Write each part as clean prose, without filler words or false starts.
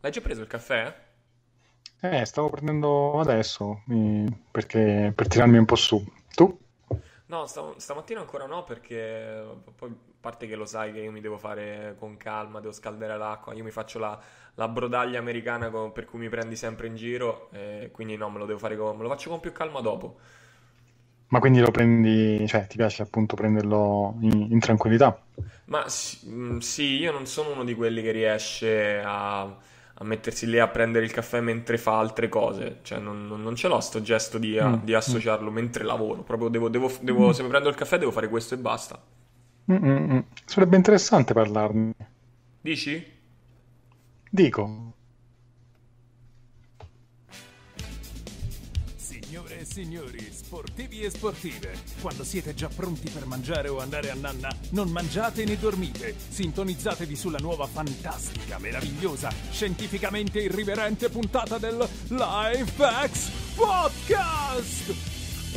L'hai già preso il caffè? Stavo prendendo adesso, perché per tirarmi un po' su. Tu? No, stamattina ancora no, perché poi, a parte che lo sai che io mi devo fare con calma, devo scaldare l'acqua, io mi faccio la brodaglia americana per cui mi prendi sempre in giro, quindi no, me lo faccio con più calma dopo. Ma quindi lo prendi, cioè ti piace appunto prenderlo in tranquillità? Ma sì, io non sono uno di quelli che riesce a mettersi lì a prendere il caffè mentre fa altre cose, cioè non ce l'ho sto gesto di associarlo mentre lavoro, proprio devo se mi prendo il caffè devo fare questo e basta. Sarebbe interessante parlarne. Dici? Dico. Signore e signori, sportivi e sportive, quando siete già pronti per mangiare o andare a nanna, non mangiate né dormite, sintonizzatevi sulla nuova fantastica, meravigliosa, scientificamente irriverente puntata del LifeX Podcast!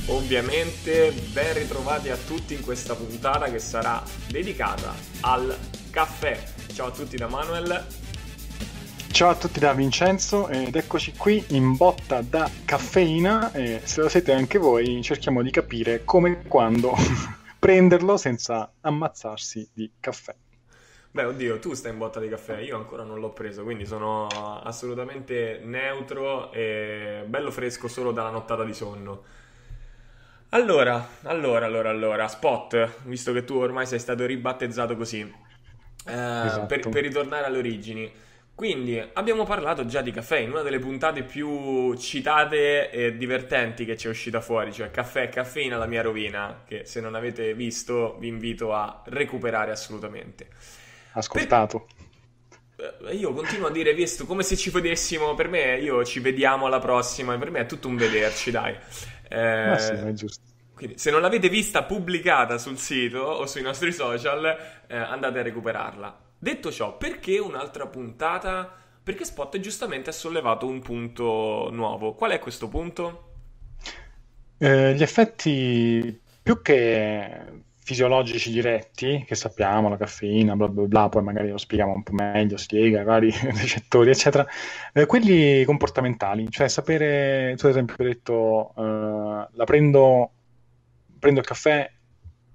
Ovviamente ben ritrovati a tutti in questa puntata che sarà dedicata al caffè. Ciao a tutti da Manuel. Ciao a tutti da Vincenzo ed eccoci qui in botta da caffeina e se lo siete anche voi cerchiamo di capire come e quando prenderlo senza ammazzarsi di caffè. Beh, oddio, tu stai in botta di caffè, io ancora non l'ho preso, quindi sono assolutamente neutro e bello fresco solo dalla nottata di sonno. Allora, Spot, visto che tu ormai sei stato ribattezzato così, esatto. Per ritornare alle origini. Quindi abbiamo parlato già di caffè in una delle puntate più citate e divertenti che ci è uscita fuori, cioè Caffè e caffeina, la mia rovina, che se non avete visto vi invito a recuperare assolutamente. Ascoltato. Io continuo a dire visto, come se ci vedessimo, per me io ci vediamo alla prossima, per me è tutto un vederci, dai. Ma sì, è giusto. Quindi, se non l'avete vista pubblicata sul sito o sui nostri social, andate a recuperarla. Detto ciò, perché un'altra puntata? Perché Spot giustamente ha sollevato un punto nuovo. Qual è questo punto? Gli effetti più che fisiologici diretti, che sappiamo, la caffeina, bla bla bla, poi magari lo spieghiamo un po' meglio, spiega i vari recettori, eccetera. Quelli comportamentali, cioè sapere, tu ad esempio hai detto, prendo il caffè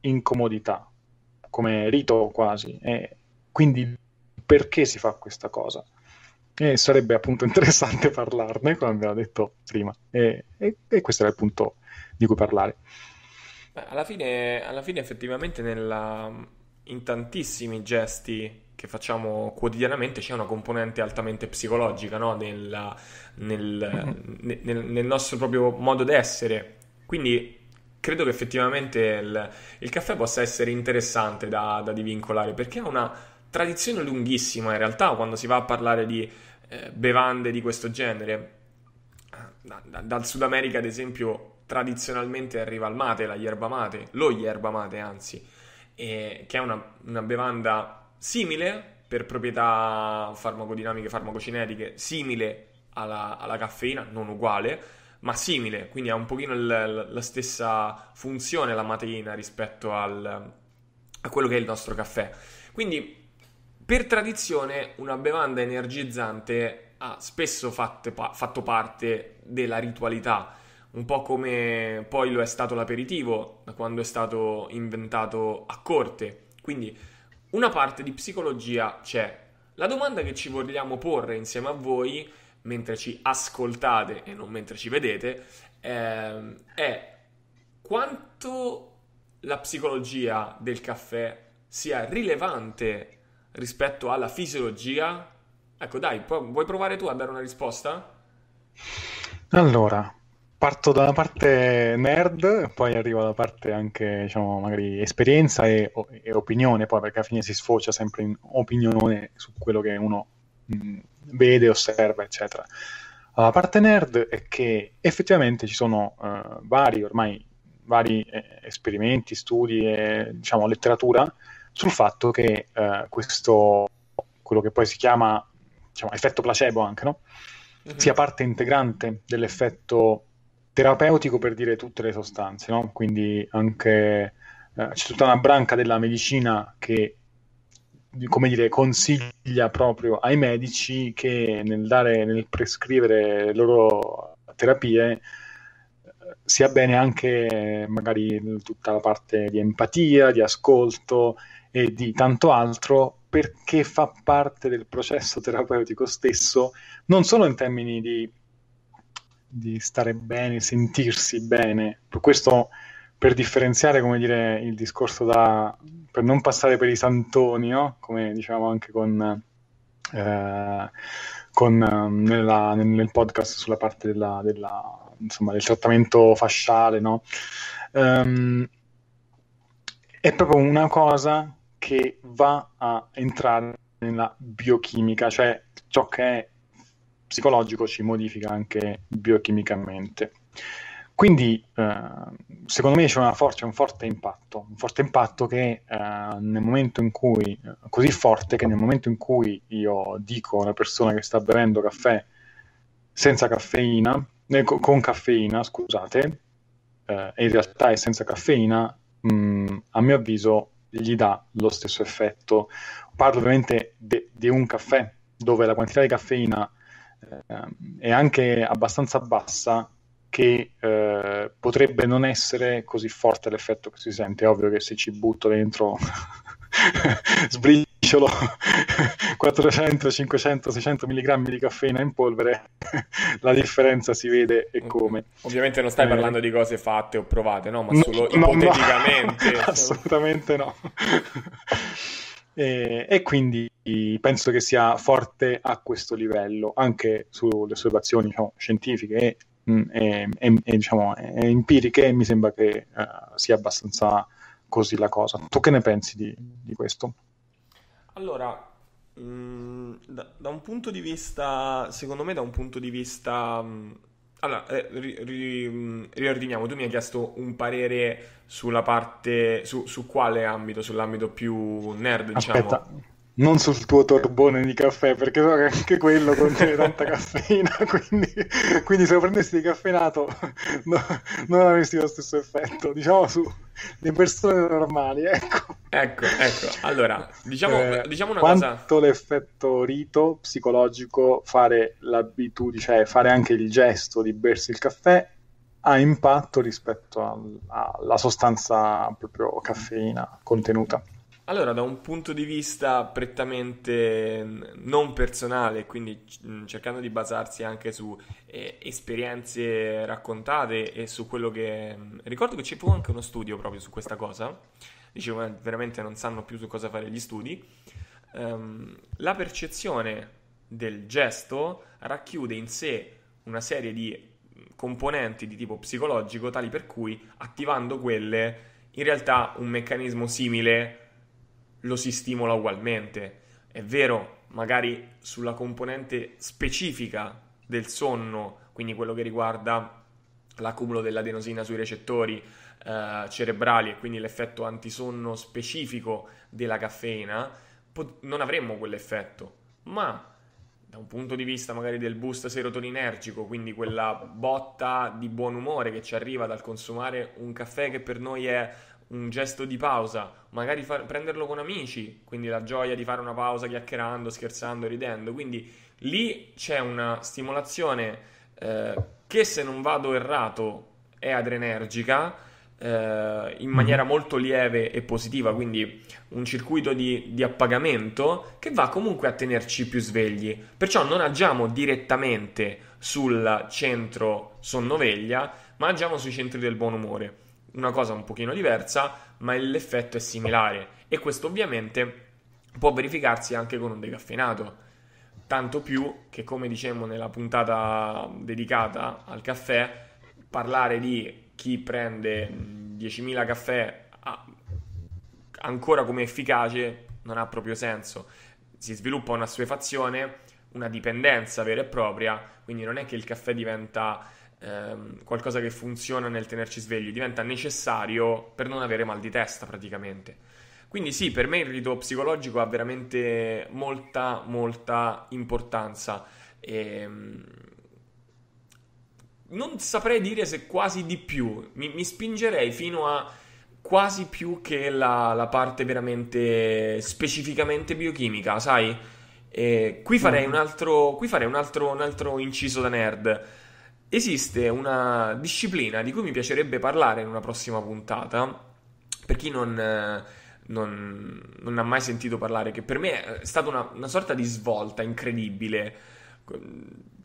in comodità, come rito quasi, quindi perché si fa questa cosa? E sarebbe appunto interessante parlarne, come abbiamo detto prima. E questo era il punto di cui parlare. Beh, alla fine effettivamente in tantissimi gesti che facciamo quotidianamente c'è una componente altamente psicologica, no? Nel nostro proprio modo d'essere. Quindi credo che effettivamente il caffè possa essere interessante da divincolare, perché ha una tradizione lunghissima in realtà quando si va a parlare di bevande di questo genere. Dal Sud America, ad esempio, tradizionalmente arriva il mate, lo yerba mate anzi, che è una bevanda simile per proprietà farmacodinamiche, farmacocinetiche, simile alla caffeina, non uguale, ma simile, quindi ha un pochino la stessa funzione la mateina rispetto a quello che è il nostro caffè. Quindi, per tradizione, una bevanda energizzante ha spesso fatto parte della ritualità, un po' come poi lo è stato l'aperitivo, da quando è stato inventato a corte. Quindi una parte di psicologia c'è. La domanda che ci vogliamo porre insieme a voi, mentre ci ascoltate e non mentre ci vedete, è quanto la psicologia del caffè sia rilevante rispetto alla fisiologia. Ecco, dai, vuoi provare tu a dare una risposta? Allora, parto dalla parte nerd, poi arrivo alla parte anche, diciamo, magari esperienza e opinione, poi perché alla fine si sfocia sempre in opinione su quello che uno vede, osserva, eccetera. La parte nerd è che effettivamente ci sono vari esperimenti, studi e, diciamo, letteratura sul fatto che questo, quello che poi si chiama, diciamo, effetto placebo anche, no? Mm-hmm. Sia parte integrante dell'effetto terapeutico per dire tutte le sostanze, no? Quindi anche c'è tutta una branca della medicina che come dire, consiglia proprio ai medici che nel prescrivere le loro terapie sia bene anche magari tutta la parte di empatia, di ascolto e di tanto altro, perché fa parte del processo terapeutico stesso, non solo in termini di stare bene, sentirsi bene. Per questo, per differenziare, come dire, il discorso per non passare per i santoni, no? Come diciamo anche nel podcast sulla parte insomma, del trattamento fasciale, no? È proprio una cosa che va a entrare nella biochimica, cioè ciò che è psicologico ci modifica anche biochimicamente. Quindi secondo me c'è un forte impatto che nel momento in cui, così forte che nel momento in cui io dico a una persona che sta bevendo caffè senza caffeina, con caffeina, scusate, e in realtà è senza caffeina, a mio avviso gli dà lo stesso effetto. Parlo ovviamente di un caffè dove la quantità di caffeina è anche abbastanza bassa, che potrebbe non essere così forte l'effetto che si sente. È ovvio che se ci butto dentro sbriciolo 400, 500, 600 milligrammi di caffeina in polvere la differenza si vede, e come. Ovviamente non stai parlando di cose fatte o provate, no? Ma solo ipoteticamente. No. Assolutamente no. E quindi penso che sia forte a questo livello, anche sulle osservazioni, diciamo, scientifiche e diciamo empiriche. Mi sembra che sia abbastanza così la cosa. Tu che ne pensi di questo? Allora, da un punto di vista, secondo me, allora, riordiniamo. Tu mi hai chiesto un parere sulla parte su quale ambito, sull'ambito più nerd, diciamo. Aspetta. Non sul tuo torbone di caffè, perché so che anche quello contiene tanta caffeina, quindi se lo prendessi di caffeinato non avresti lo stesso effetto, diciamo, sulle persone normali, ecco. Ecco, allora, diciamo una cosa. Quanto l'effetto rito psicologico, fare l'abitudine, cioè fare anche il gesto di bersi il caffè, ha impatto rispetto alla sostanza proprio caffeina contenuta. Allora, da un punto di vista prettamente non personale, quindi cercando di basarsi anche su esperienze raccontate e su quello che... Ricordo che ci fu anche uno studio proprio su questa cosa. Dicevo, veramente non sanno più su cosa fare gli studi. La percezione del gesto racchiude in sé una serie di componenti di tipo psicologico, tali per cui, attivando quelle, in realtà un meccanismo simile lo si stimola ugualmente. È vero, magari sulla componente specifica del sonno, quindi quello che riguarda l'accumulo dell'adenosina sui recettori cerebrali e quindi l'effetto antisonno specifico della caffeina, non avremmo quell'effetto, ma da un punto di vista magari del boost serotoninergico, quindi quella botta di buon umore che ci arriva dal consumare un caffè che per noi è un gesto di pausa, magari prenderlo con amici, quindi la gioia di fare una pausa chiacchierando, scherzando, ridendo, quindi lì c'è una stimolazione che, se non vado errato, è adrenergica in maniera molto lieve e positiva, quindi un circuito di appagamento che va comunque a tenerci più svegli, perciò non agiamo direttamente sul centro sonno-veglia, ma agiamo sui centri del buon umore. Una cosa un pochino diversa, ma l'effetto è similare, e questo ovviamente può verificarsi anche con un decaffeinato, tanto più che, come dicevamo nella puntata dedicata al caffè, parlare di chi prende 10.000 caffè ancora come efficace non ha proprio senso. Si sviluppa una assuefazione, una dipendenza vera e propria, quindi non è che il caffè diventa qualcosa che funziona nel tenerci svegli, diventa necessario per non avere mal di testa praticamente. Quindi sì, per me il rito psicologico ha veramente molta importanza, e non saprei dire se quasi di più, mi spingerei fino a quasi più che la parte veramente specificamente biochimica, sai? Qui farei un altro inciso da nerd. Esiste una disciplina di cui mi piacerebbe parlare in una prossima puntata, per chi non ha mai sentito parlare, che per me è stata una sorta di svolta incredibile.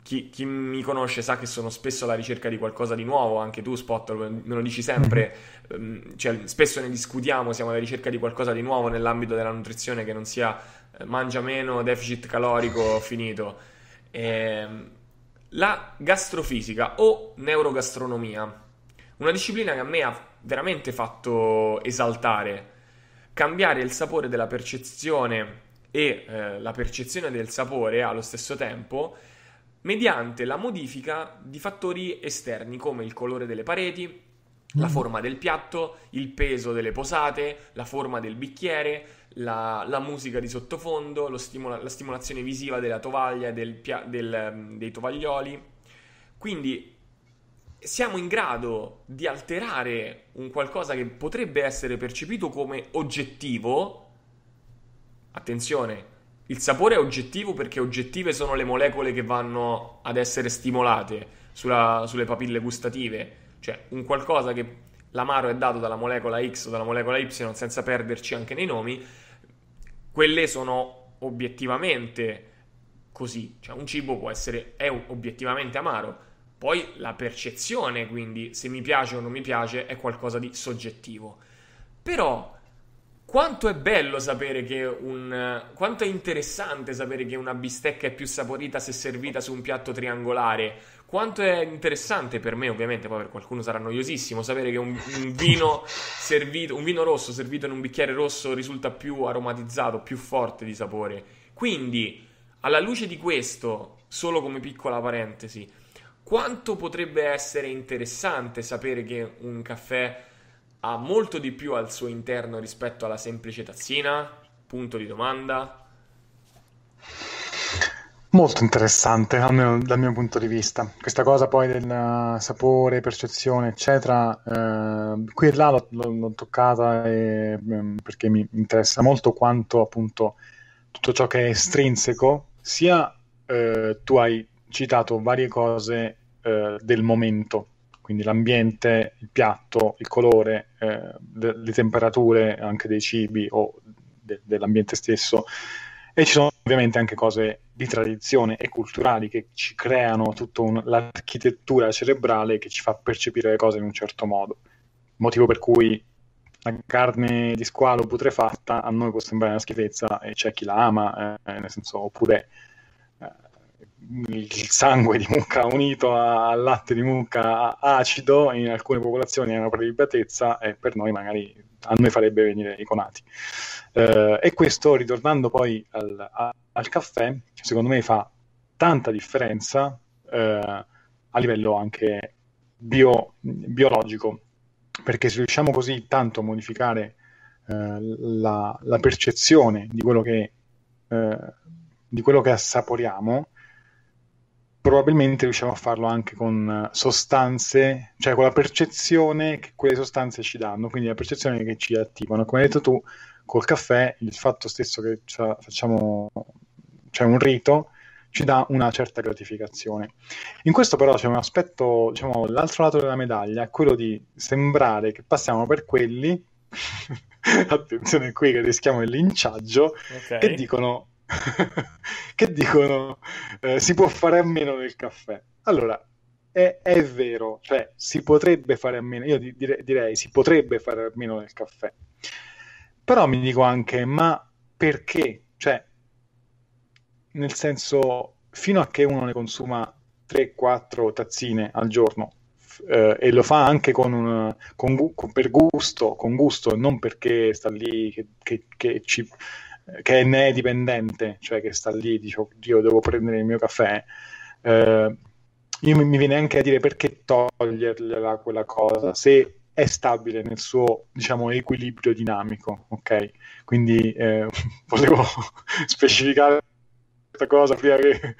Chi mi conosce sa che sono spesso alla ricerca di qualcosa di nuovo, anche tu Spot me lo dici sempre, cioè, spesso ne discutiamo, siamo alla ricerca di qualcosa di nuovo nell'ambito della nutrizione che non sia mangia meno, deficit calorico, finito. La gastrofisica o neurogastronomia, una disciplina che a me ha veramente fatto esaltare, cambiare il sapore della percezione e la percezione del sapore allo stesso tempo, mediante la modifica di fattori esterni come il colore delle pareti, la forma del piatto, il peso delle posate, la forma del bicchiere, la musica di sottofondo, la stimolazione visiva della tovaglia, dei tovaglioli. Quindi siamo in grado di alterare un qualcosa che potrebbe essere percepito come oggettivo. Attenzione, il sapore è oggettivo perché oggettive sono le molecole che vanno ad essere stimolate sulle papille gustative, cioè un qualcosa che l'amaro è dato dalla molecola X o dalla molecola Y, senza perderci anche nei nomi, quelle sono obiettivamente così, cioè un cibo è obiettivamente amaro, poi la percezione, quindi se mi piace o non mi piace, è qualcosa di soggettivo. Però quanto è bello sapere che quanto è interessante sapere che una bistecca è più saporita se servita su un piatto triangolare. Quanto è interessante per me, ovviamente, poi per qualcuno sarà noiosissimo, sapere che un vino rosso servito in un bicchiere rosso risulta più aromatizzato, più forte di sapore. Quindi, alla luce di questo, solo come piccola parentesi, quanto potrebbe essere interessante sapere che un caffè ha molto di più al suo interno rispetto alla semplice tazzina? Punto di domanda. Molto interessante, almeno dal mio punto di vista. Questa cosa poi del sapore, percezione, eccetera, qui e là l'ho toccata perché mi interessa molto quanto appunto tutto ciò che è estrinseco sia, tu hai citato varie cose del momento, quindi l'ambiente, il piatto, il colore, le temperature anche dei cibi o dell'ambiente stesso, e ci sono ovviamente anche cose di tradizione e culturali che ci creano tutta l'architettura cerebrale che ci fa percepire le cose in un certo modo, motivo per cui la carne di squalo putrefatta a noi può sembrare una schifezza e c'è chi la ama, nel senso, oppure il sangue di mucca unito al latte di mucca acido in alcune popolazioni è una prelibatezza e per noi magari farebbe venire i conati, e questo, ritornando poi al caffè, secondo me fa tanta differenza a livello anche biologico, perché se riusciamo così tanto a modificare la percezione di quello che assaporiamo, probabilmente riusciamo a farlo anche con sostanze, cioè con la percezione che quelle sostanze ci danno, quindi la percezione che ci attivano. Come hai detto tu, col caffè, il fatto stesso che c'è un rito, ci dà una certa gratificazione. In questo però c'è un aspetto, diciamo, l'altro lato della medaglia, è quello di sembrare che passiamo per quelli, attenzione qui che rischiamo il linciaggio, okay, che dicono... si può fare a meno del caffè. Allora, è vero, cioè si potrebbe fare a meno, io direi si potrebbe fare a meno del caffè, però mi dico anche, ma perché? Cioè, nel senso, fino a che uno ne consuma 3-4 tazzine al giorno, e lo fa anche per gusto, non perché sta lì che ne è dipendente, cioè che sta lì, dice, io devo prendere il mio caffè, io mi viene anche a dire, perché toglierla quella cosa se è stabile nel suo, diciamo, equilibrio dinamico, ok? Quindi volevo specificare questa cosa prima che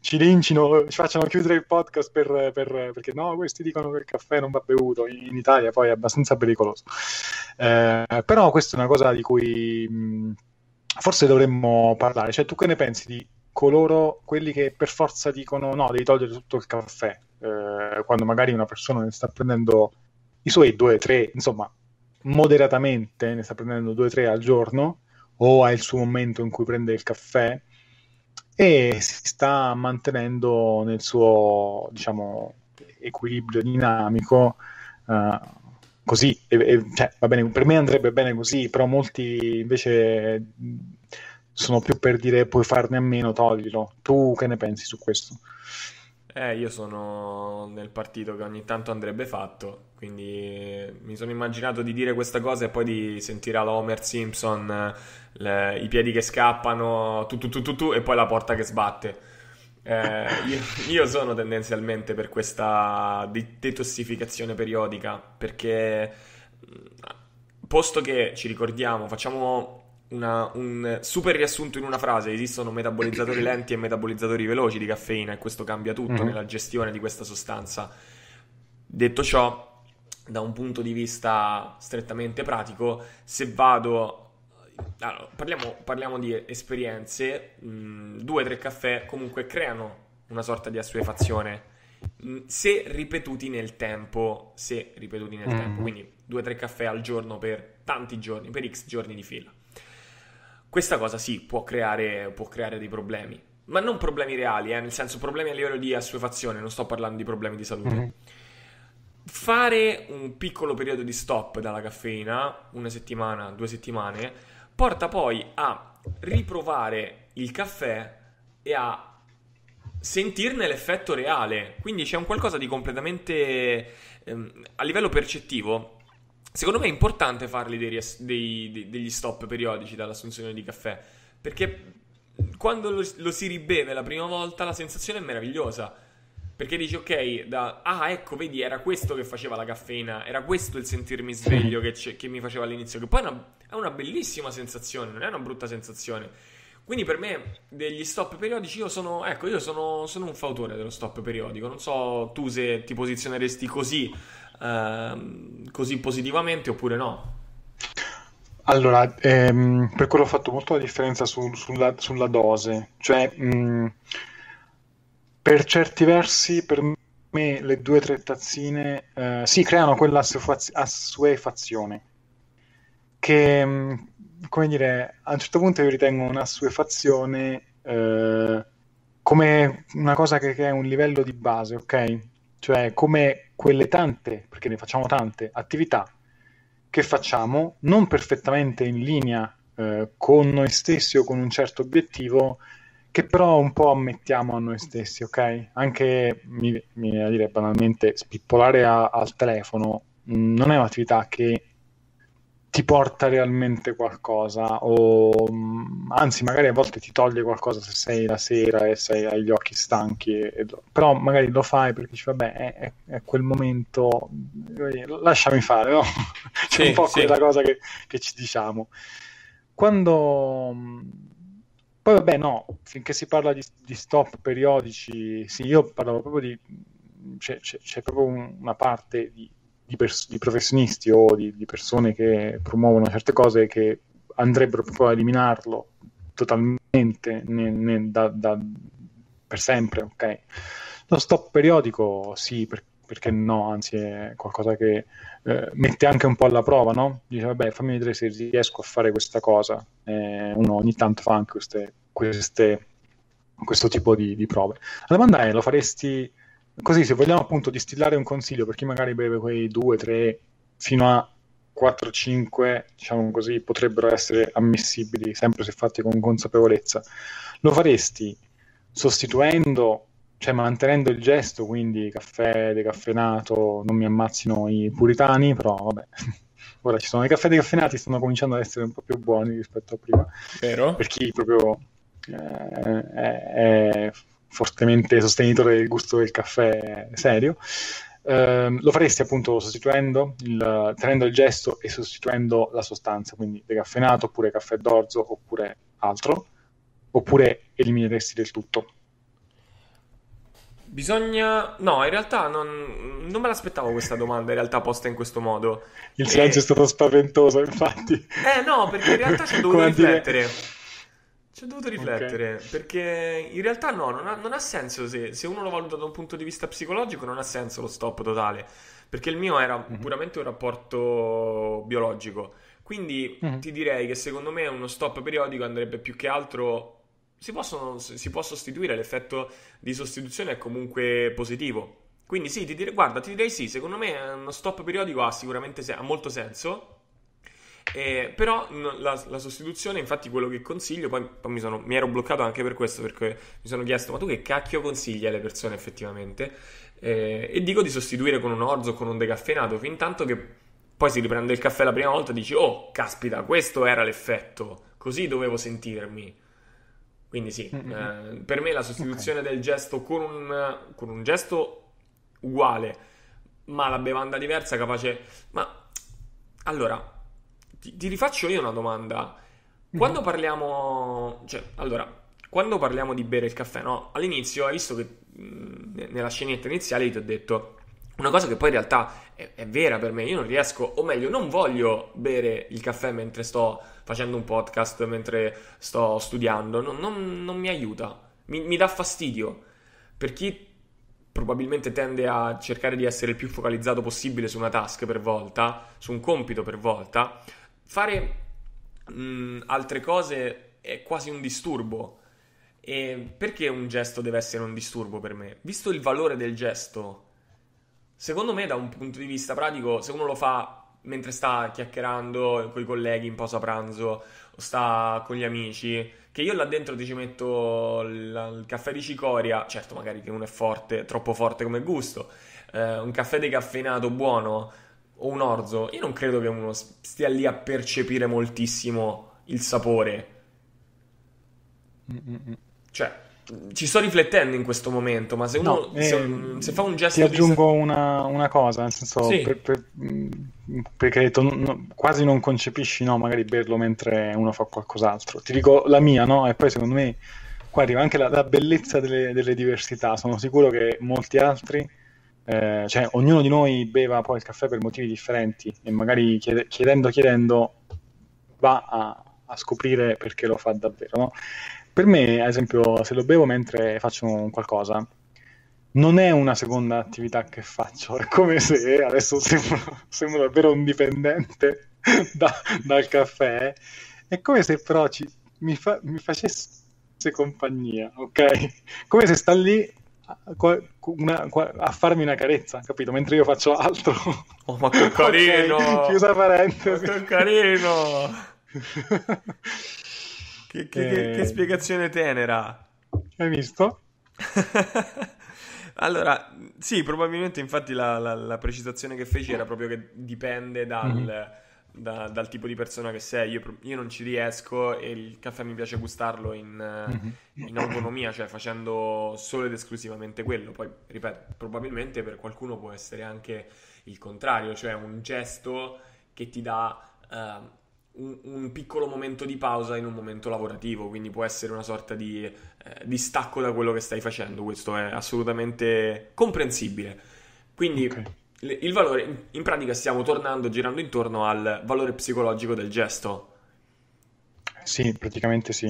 ci lincino, ci facciano chiudere il podcast perché no, questi dicono che il caffè non va bevuto, in Italia poi è abbastanza pericoloso. Però questa è una cosa di cui forse dovremmo parlare, cioè tu che ne pensi di quelli che per forza dicono no, devi togliere tutto il caffè, quando magari una persona ne sta prendendo i suoi 2-3, insomma moderatamente ne sta prendendo 2-3 al giorno, o ha il suo momento in cui prende il caffè e si sta mantenendo nel suo, diciamo, equilibrio dinamico, così, cioè, va bene, per me andrebbe bene così, però molti invece sono più per dire puoi farne a meno, toglilo. Tu che ne pensi su questo? Io sono nel partito che ogni tanto andrebbe fatto, quindi mi sono immaginato di dire questa cosa e poi di sentire alla Homer Simpson i piedi che scappano, tu, e poi la porta che sbatte. Io sono tendenzialmente per questa detossificazione periodica, perché posto che ci ricordiamo, facciamo un super riassunto in una frase: esistono metabolizzatori lenti e metabolizzatori veloci di caffeina, e questo cambia tutto nella gestione di questa sostanza. Detto ciò, da un punto di vista strettamente pratico, se vado, allora, parliamo di esperienze, 2-3 caffè comunque creano una sorta di assuefazione, se ripetuti nel tempo, quindi 2-3 caffè al giorno per tanti giorni, per x giorni di fila. Questa cosa sì, può creare dei problemi, ma non problemi reali, nel senso problemi a livello di assuefazione, non sto parlando di problemi di salute. Fare un piccolo periodo di stop dalla caffeina, 1 settimana, 2 settimane, porta poi a riprovare il caffè e a sentirne l'effetto reale. Quindi c'è un qualcosa di completamente, a livello percettivo. Secondo me è importante farli degli stop periodici dall'assunzione di caffè, perché quando lo si ribeve la prima volta la sensazione è meravigliosa, perché dici ok, ecco, vedi, era questo che faceva la caffeina, era questo il sentirmi sveglio che mi faceva all'inizio, che poi è una bellissima sensazione, non è una brutta sensazione. Quindi per me degli stop periodici, io sono un fautore dello stop periodico. Non so tu se ti posizioneresti così positivamente oppure no. Allora, per quello ho fatto molto la differenza sulla dose, cioè per certi versi per me le 2-3 tazzine sì, creano quella assuefazione che come dire, a un certo punto io ritengo un'assuefazione come una cosa che è un livello di base, ok? Cioè come quelle tante, perché ne facciamo tante, attività che facciamo non perfettamente in linea con noi stessi o con un certo obiettivo, che però un po' ammettiamo a noi stessi, ok? Anche, mi viene a dire banalmente, spippolare al telefono non è un'attività che ti porta realmente qualcosa, o anzi magari a volte ti toglie qualcosa se sei la sera e hai gli occhi stanchi, però magari lo fai perché dici vabbè, è quel momento, lasciami fare, no? C'è un po' quella cosa che ci diciamo. Quando poi vabbè, no, finché si parla di stop periodici, sì, io parlavo proprio di c'è proprio una parte di professionisti o di persone che promuovono certe cose che andrebbero proprio a eliminarlo totalmente per sempre, ok? Lo stop periodico sì, perché no, anzi è qualcosa che mette anche un po' alla prova, no? Dice vabbè, fammi vedere se riesco a fare questa cosa, uno ogni tanto fa anche questo tipo di prove. La domanda è, lo faresti così? Se vogliamo appunto distillare un consiglio per chi magari beve quei 2-3 fino a 4-5, diciamo così, potrebbero essere ammissibili sempre se fatti con consapevolezza, lo faresti sostituendo, cioè mantenendo il gesto, quindi caffè decaffeinato, non mi ammazzino i puritani, però vabbè, ora ci sono i caffè decaffeinati, stanno cominciando ad essere un po' più buoni rispetto a prima, vero? Per chi proprio è fortemente sostenitore del gusto del caffè serio, lo faresti appunto sostituendo, tenendo il gesto e sostituendo la sostanza, quindi decaffeinato oppure caffè d'orzo oppure altro, oppure elimineresti del tutto? Bisogna... No, in realtà non me l'aspettavo questa domanda, in realtà posta in questo modo. Il silenzio è stato spaventoso, infatti. No, perché in realtà ci ho dovuto riflettere. Ci ho dovuto riflettere, okay. Perché in realtà no, non ha senso, se uno lo valuta da un punto di vista psicologico non ha senso lo stop totale, perché il mio era puramente un rapporto biologico. Quindi ti direi che secondo me uno stop periodico andrebbe più che altro... Si può sostituire, l'effetto di sostituzione è comunque positivo. Quindi sì, ti direi sì, secondo me uno stop periodico ha sicuramente ha molto senso, però la sostituzione, infatti quello che consiglio, poi mi ero bloccato anche per questo, perché mi sono chiesto, ma tu che cacchio consigli alle persone effettivamente? E dico di sostituire con un orzo, con un decaffeinato, fin tanto che poi si riprende il caffè la prima volta e dici, oh, caspita, questo era l'effetto, così dovevo sentirmi. Quindi sì, per me la sostituzione del gesto con un gesto uguale, ma la bevanda diversa capace... Ma allora, ti rifaccio io una domanda. Quando parliamo... Cioè, allora, quando parliamo di bere il caffè, no? All'inizio hai visto che nella scenetta iniziale ti ho detto una cosa che poi in realtà è vera per me. Io non riesco, o meglio, non voglio bere il caffè mentre sto... facendo un podcast, mentre sto studiando, non mi aiuta, mi dà fastidio. Per chi probabilmente tende a cercare di essere il più focalizzato possibile su una task per volta, su un compito per volta, fare altre cose è quasi un disturbo. E perché un gesto deve essere un disturbo per me? Visto il valore del gesto, secondo me da un punto di vista pratico, se uno lo fa mentre sta chiacchierando con i colleghi in pausa pranzo o sta con gli amici, che io là dentro ti ci metto il caffè di cicoria, certo magari che uno è forte, troppo forte come gusto, un caffè decaffeinato buono o un orzo, io non credo che uno stia lì a percepire moltissimo il sapore. Cioè, ci sto riflettendo in questo momento, ma se uno se fa un gesto... Ti aggiungo una cosa, nel senso, sì, perché detto, quasi non concepisci, no, magari berlo mentre uno fa qualcos'altro. Ti dico la mia, no? E poi secondo me qua arriva anche la bellezza delle diversità. Sono sicuro che molti altri, cioè ognuno di noi beva poi il caffè per motivi differenti e magari chiedendo va a scoprire perché lo fa davvero, no? Per me, ad esempio, se lo bevo mentre faccio qualcosa, non è una seconda attività che faccio, è come se adesso sembro davvero un dipendente dal caffè, è come se però mi facesse compagnia, ok? Come se sta lì a farmi una carezza, capito? Mentre io faccio altro. Oh, ma che carino! Okay, chiusa parentesi. Ma che carino! Che spiegazione tenera. Hai visto? Allora, sì, probabilmente infatti la precisazione che feci era proprio che dipende dal tipo di persona che sei. Io non ci riesco e il caffè mi piace gustarlo in autonomia, cioè facendo solo ed esclusivamente quello. Poi, ripeto, probabilmente per qualcuno può essere anche il contrario, cioè un gesto che ti dà... un piccolo momento di pausa in un momento lavorativo, quindi può essere una sorta di distacco da quello che stai facendo. Questo è assolutamente comprensibile. Quindi il valore, in pratica stiamo girando intorno al valore psicologico del gesto. Sì, praticamente sì.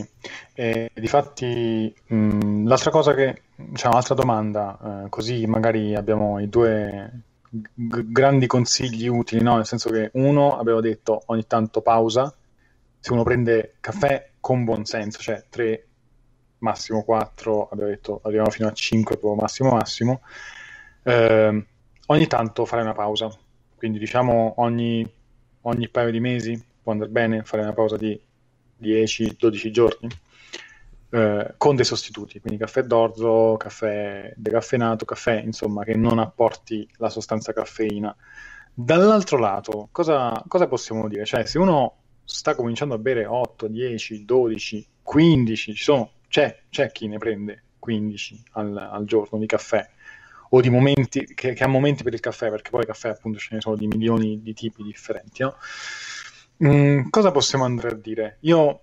Difatti l'altra cosa che, diciamo, un'altra domanda, così magari abbiamo i due grandi consigli utili, no? Nel senso che uno, avevo detto, ogni tanto pausa, se uno prende caffè con buon senso, cioè 3 massimo 4, avevo detto arriviamo fino a 5 proprio massimo, ogni tanto fare una pausa, quindi diciamo ogni paio di mesi può andare bene fare una pausa di 10-12 giorni, con dei sostituti, quindi caffè d'orzo, caffè decaffeinato, caffè insomma che non apporti la sostanza caffeina. Dall'altro lato, cosa possiamo dire? Cioè, se uno sta cominciando a bere 8, 10, 12, 15, c'è chi ne prende 15 al giorno di caffè, o di momenti che ha momenti per il caffè, perché poi il caffè appunto ce ne sono di milioni di tipi differenti, no? Cosa possiamo andare a dire? Io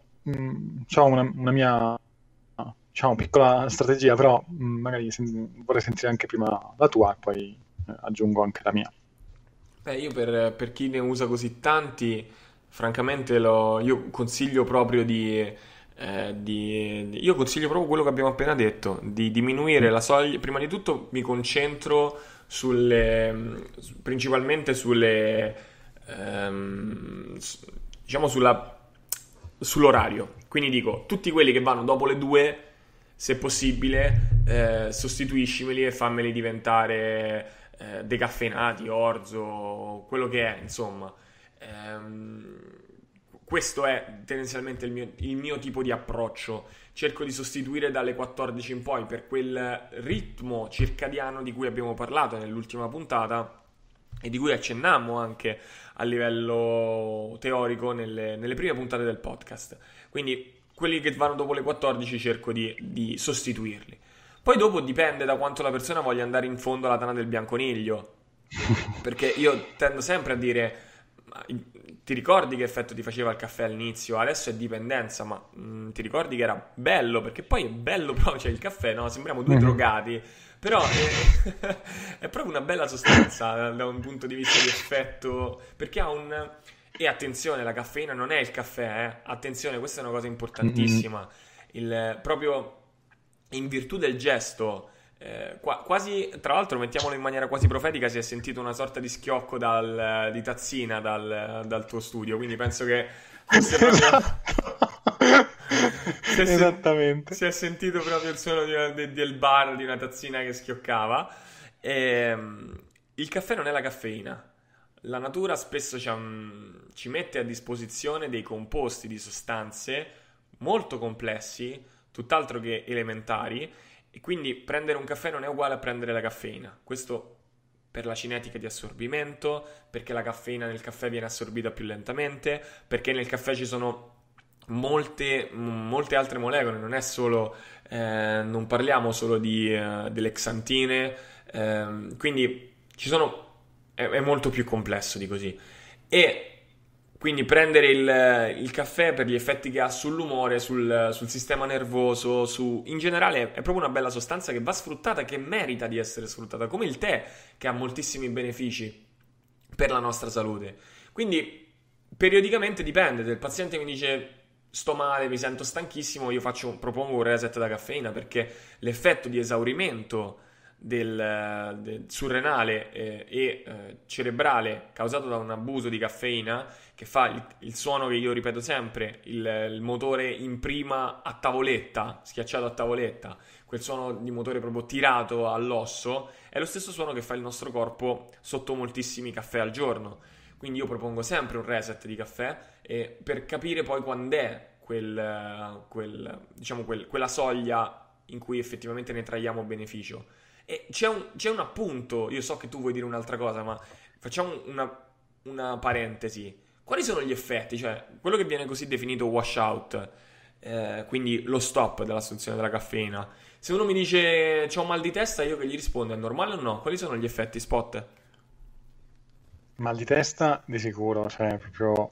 c'ho una mia diciamo, piccola strategia, però magari vorrei sentire anche prima la tua e poi aggiungo anche la mia. Beh, io per chi ne usa così tanti, francamente io consiglio proprio io consiglio proprio quello che abbiamo appena detto, di diminuire la soglia. Prima di tutto mi concentro principalmente sulle diciamo sull'orario, quindi dico tutti quelli che vanno dopo le 2, se possibile sostituiscimeli e fammeli diventare decaffeinati, orzo, quello che è, insomma. Questo è tendenzialmente il mio tipo di approccio. Cerco di sostituire dalle 14 in poi, per quel ritmo circadiano di cui abbiamo parlato nell'ultima puntata e di cui accennammo anche a livello teorico nelle prime puntate del podcast. Quindi quelli che vanno dopo le 14 cerco di sostituirli. Poi dopo dipende da quanto la persona voglia andare in fondo alla tana del bianconiglio, perché io tendo sempre a dire: ti ricordi che effetto ti faceva il caffè all'inizio? Adesso è dipendenza, ma ti ricordi che era bello? Perché poi è bello proprio, cioè il caffè, no? Sembriamo due drogati, però è proprio una bella sostanza da un punto di vista di effetto, perché ha un... E attenzione, la caffeina non è il caffè, eh? Attenzione, questa è una cosa importantissima, proprio in virtù del gesto. Quasi, tra l'altro, mettiamolo in maniera quasi profetica, si è sentito una sorta di schiocco di tazzina dal tuo studio, quindi penso che fosse proprio... Esattamente. Si è sentito proprio il suono del bar, di una tazzina che schioccava. Il caffè non è la caffeina. La natura spesso ci mette a disposizione dei composti, di sostanze molto complessi, tutt'altro che elementari. E quindi prendere un caffè non è uguale a prendere la caffeina. Questo per la cinetica di assorbimento, perché la caffeina nel caffè viene assorbita più lentamente, perché nel caffè ci sono molte altre molecole, non è solo non parliamo solo delle xantine, quindi ci sono è molto più complesso di così. E quindi prendere il caffè per gli effetti che ha sull'umore, sul sistema nervoso, in generale è proprio una bella sostanza che va sfruttata, che merita di essere sfruttata, come il tè, che ha moltissimi benefici per la nostra salute. Quindi periodicamente dipende, il paziente mi dice sto male, mi sento stanchissimo, io propongo un reset da caffeina, perché l'effetto di esaurimento surrenale e cerebrale causato da un abuso di caffeina, che fa il suono che io ripeto sempre, il motore in prima a tavoletta, schiacciato a tavoletta, quel suono di motore proprio tirato all'osso, è lo stesso suono che fa il nostro corpo sotto moltissimi caffè al giorno. Quindi io propongo sempre un reset di caffè, per capire poi quand'è quella soglia in cui effettivamente ne traiamo beneficio. E c'è un appunto, io so che tu vuoi dire un'altra cosa, ma facciamo una parentesi. Quali sono gli effetti? Cioè, quello che viene così definito washout, quindi lo stop dell'assunzione della caffeina. Se uno mi dice c'ho un mal di testa, io che gli rispondo: è normale o no? Quali sono gli effetti spot? Mal di testa di sicuro, cioè proprio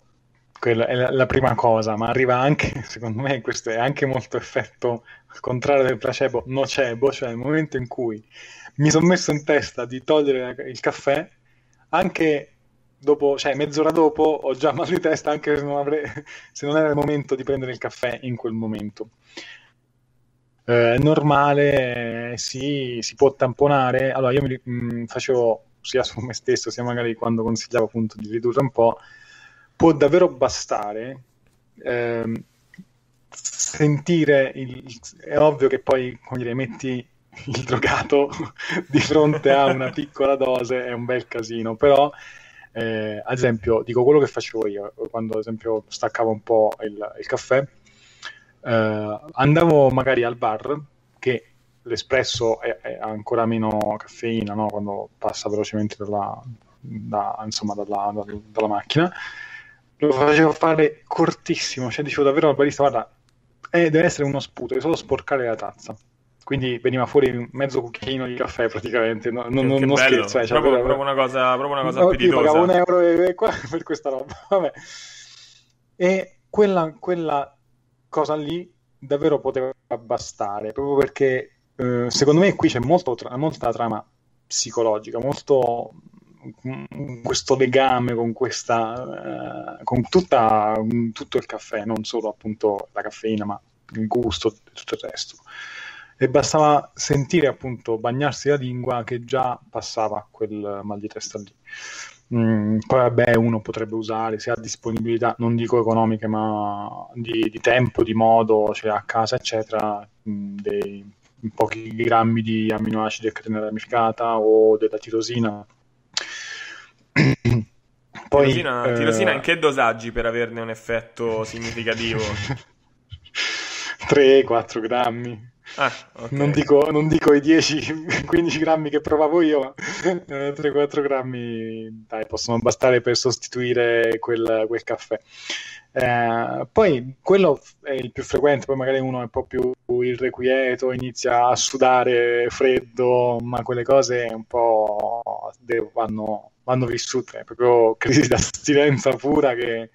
quella è la prima cosa, ma arriva anche, secondo me, questo è anche molto effetto al contrario del placebo, nocebo, cioè nel momento in cui mi sono messo in testa di togliere il caffè, anche dopo, cioè mezz'ora dopo, ho già mal di testa, anche se non era il momento di prendere il caffè in quel momento. Normale, sì, si può tamponare. Allora io mi facevo sia su me stesso, sia magari quando consigliavo appunto di ridurre un po'. Può davvero bastare sentire è ovvio che poi, come dire, metti il drogato di fronte a una piccola dose, è un bel casino, però ad esempio, dico quello che facevo io quando ad esempio staccavo un po' il caffè, andavo magari al bar, che l'espresso è ancora meno caffeina, no? Quando passa velocemente dalla macchina, lo facevo fare cortissimo, cioè dicevo davvero al barista: guarda, deve essere uno sputo, devi solo sporcare la tazza. Quindi veniva fuori mezzo cucchiaino di caffè praticamente, non scherzo, cioè, proprio una cosa appetitosa. Io pagavo €1 per questa roba, vabbè. E quella cosa lì davvero poteva bastare, proprio perché secondo me qui c'è molta trama psicologica, molto questo legame con questa tutto il caffè, non solo appunto la caffeina, ma il gusto e tutto il resto. E bastava sentire, appunto, bagnarsi la lingua, che già passava quel mal di testa lì. Poi vabbè, uno potrebbe usare, se ha disponibilità, non dico economiche, ma di tempo, di modo, cioè a casa eccetera, dei pochi grammi di amminoacidi a catena ramificata o della tirosina. Poi, tirosina in che dosaggi per averne un effetto significativo? 3-4 grammi. Ah, okay. non dico i 10-15 grammi che provavo io, ma 3-4 grammi dai, possono bastare per sostituire quel caffè. Poi quello è il più frequente, poi magari uno è un po' più irrequieto, inizia a sudare freddo, ma quelle cose un po' vanno vissute, è proprio crisi d'astinenza pura che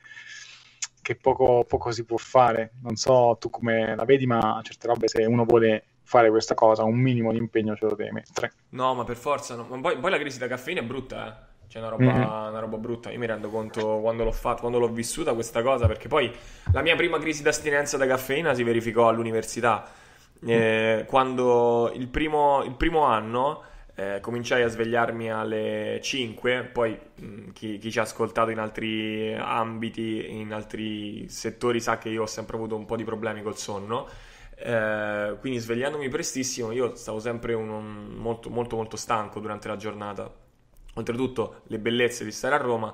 poco si può fare. Non so tu come la vedi, ma certe robe, se uno vuole fare questa cosa, un minimo di impegno ce lo deve mettere. No, ma per forza no. Ma poi la crisi da caffeina è brutta, eh? Cioè una roba brutta. Io mi rendo conto quando l'ho fatta, quando l'ho vissuta questa cosa, perché poi la mia prima crisi d'astinenza da caffeina si verificò all'università, quando il primo anno cominciai a svegliarmi alle 5, poi chi ci ha ascoltato in altri ambiti, in altri settori, sa che io ho sempre avuto un po' di problemi col sonno, quindi svegliandomi prestissimo io stavo sempre molto molto molto stanco durante la giornata. Oltretutto le bellezze di stare a Roma,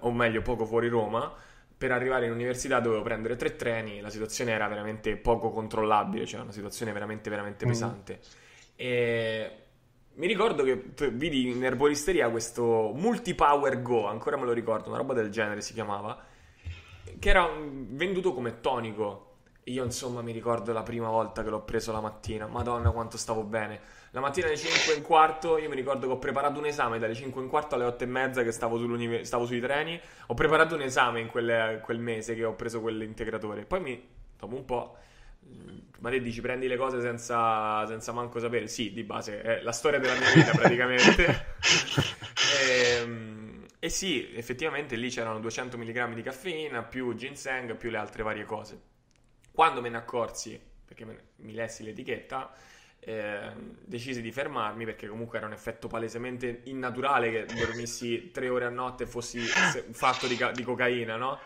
o meglio poco fuori Roma, per arrivare in università dovevo prendere 3 treni, la situazione era veramente poco controllabile, cioè una situazione veramente veramente pesante. E mi ricordo che vidi in erboristeria questo Multipower Go, ancora me lo ricordo, una roba del genere si chiamava, che era venduto come tonico. Io insomma mi ricordo la prima volta che l'ho preso la mattina, madonna quanto stavo bene. La mattina alle 5 e un quarto, io mi ricordo che ho preparato un esame dalle 5 e un quarto alle 8 e mezza, che stavo sui treni, ho preparato un esame in quel mese che ho preso quell'integratore. Poi dopo un po', ma te dici prendi le cose senza manco sapere, sì, di base è la storia della mia vita praticamente. e sì, effettivamente lì c'erano 200 mg di caffeina più ginseng più le altre varie cose. Quando me ne accorsi, perché mi lessi l'etichetta, decisi di fermarmi, perché comunque era un effetto palesemente innaturale che dormissi 3 ore a notte e fossi fatto di cocaina, no?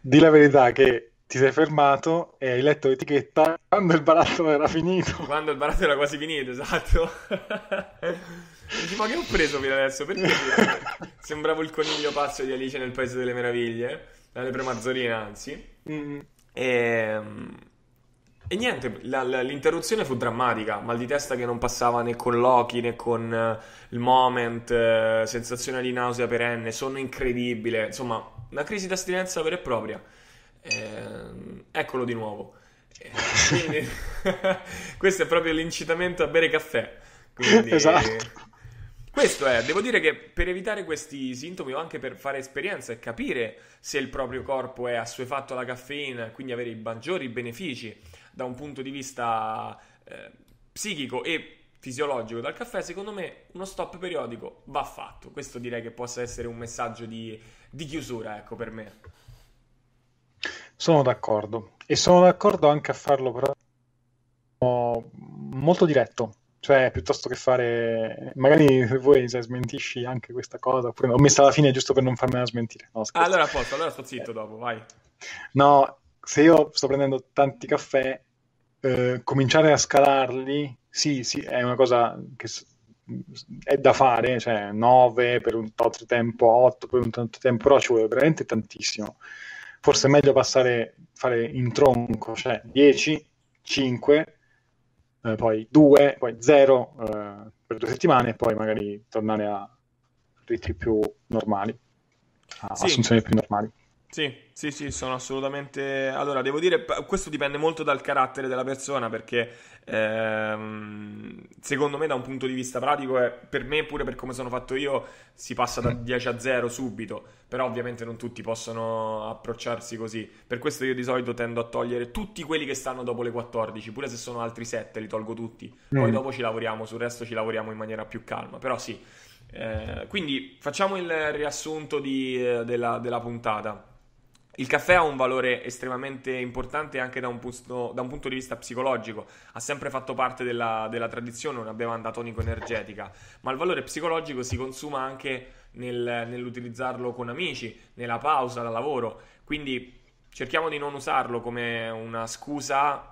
Di la verità che ti sei fermato e hai letto l'etichetta quando il barattolo era finito. Quando il barattolo era quasi finito, esatto. Dici, ma che ho preso fino adesso? Perché sembravo il coniglio pazzo di Alice nel Paese delle Meraviglie, la lepre mazzolina, anzi. E niente, l'interruzione fu drammatica, mal di testa che non passava né con l'Oki né con il Moment, sensazione di nausea perenne, sonno incredibile, insomma una crisi d'astinenza vera e propria. Eccolo di nuovo, quindi, questo è proprio l'incitamento a bere caffè, quindi, esatto. Questo è, devo dire che per evitare questi sintomi o anche per fare esperienza e capire se il proprio corpo è assuefatto alla caffeina, quindi avere i maggiori benefici da un punto di vista psichico e fisiologico dal caffè, secondo me uno stop periodico va fatto. Questo direi che possa essere un messaggio di chiusura, ecco, per me. Sono d'accordo, e sono d'accordo anche a farlo però molto diretto, cioè piuttosto che fare, magari voi se smentisci anche questa cosa, oppure no. Ho messo alla fine giusto per non farmela smentire. No, allora a posto, allora sto zitto dopo, vai. No, se io sto prendendo tanti caffè, cominciare a scalarli, sì, è una cosa che è da fare, cioè 9 per un tot tempo, 8 per un tot tempo, però ci vuole veramente tantissimo. Forse è meglio fare in tronco, cioè 10, 5, poi 2, poi 0 per 2 settimane, e poi magari tornare a ritmi più normali, a sì. Assunzioni più normali. Sì, sono assolutamente... Allora, devo dire, questo dipende molto dal carattere della persona, perché secondo me da un punto di vista pratico è, per me pure per come sono fatto io, si passa da 10 a 0 subito, però ovviamente non tutti possono approcciarsi così, per questo io di solito tendo a togliere tutti quelli che stanno dopo le 14, pure se sono altri 7 li tolgo tutti, poi dopo ci lavoriamo, sul resto ci lavoriamo in maniera più calma, però sì, quindi facciamo il riassunto della puntata. Il caffè ha un valore estremamente importante anche da un punto di vista psicologico, ha sempre fatto parte della tradizione, una bevanda tonico-energetica, ma il valore psicologico si consuma anche nell'utilizzarlo con amici, nella pausa, dal lavoro, quindi cerchiamo di non usarlo come una scusa,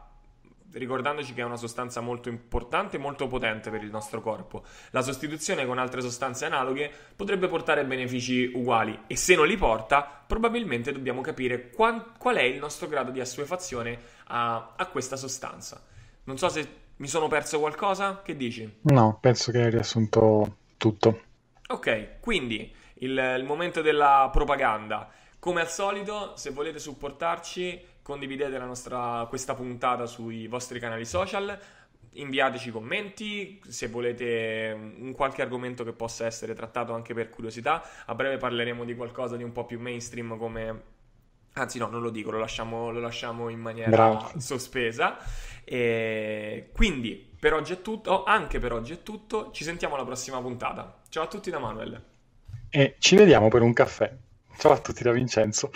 ricordandoci che è una sostanza molto importante e molto potente per il nostro corpo. La sostituzione con altre sostanze analoghe potrebbe portare benefici uguali, e se non li porta probabilmente dobbiamo capire qual è il nostro grado di assuefazione a questa sostanza. Non so se mi sono perso qualcosa, che dici? No, penso che hai riassunto tutto. Ok, quindi il momento della propaganda. Come al solito, se volete supportarci, condividete questa puntata sui vostri canali social, inviateci commenti, se volete un qualche argomento che possa essere trattato anche per curiosità. A breve parleremo di qualcosa di un po' più mainstream come... Anzi no, non lo dico, lo lasciamo in maniera sospesa. E quindi per oggi è tutto, anche per oggi è tutto, ci sentiamo alla prossima puntata. Ciao a tutti da Manuel. E ci vediamo per un caffè. Ciao a tutti da Vincenzo.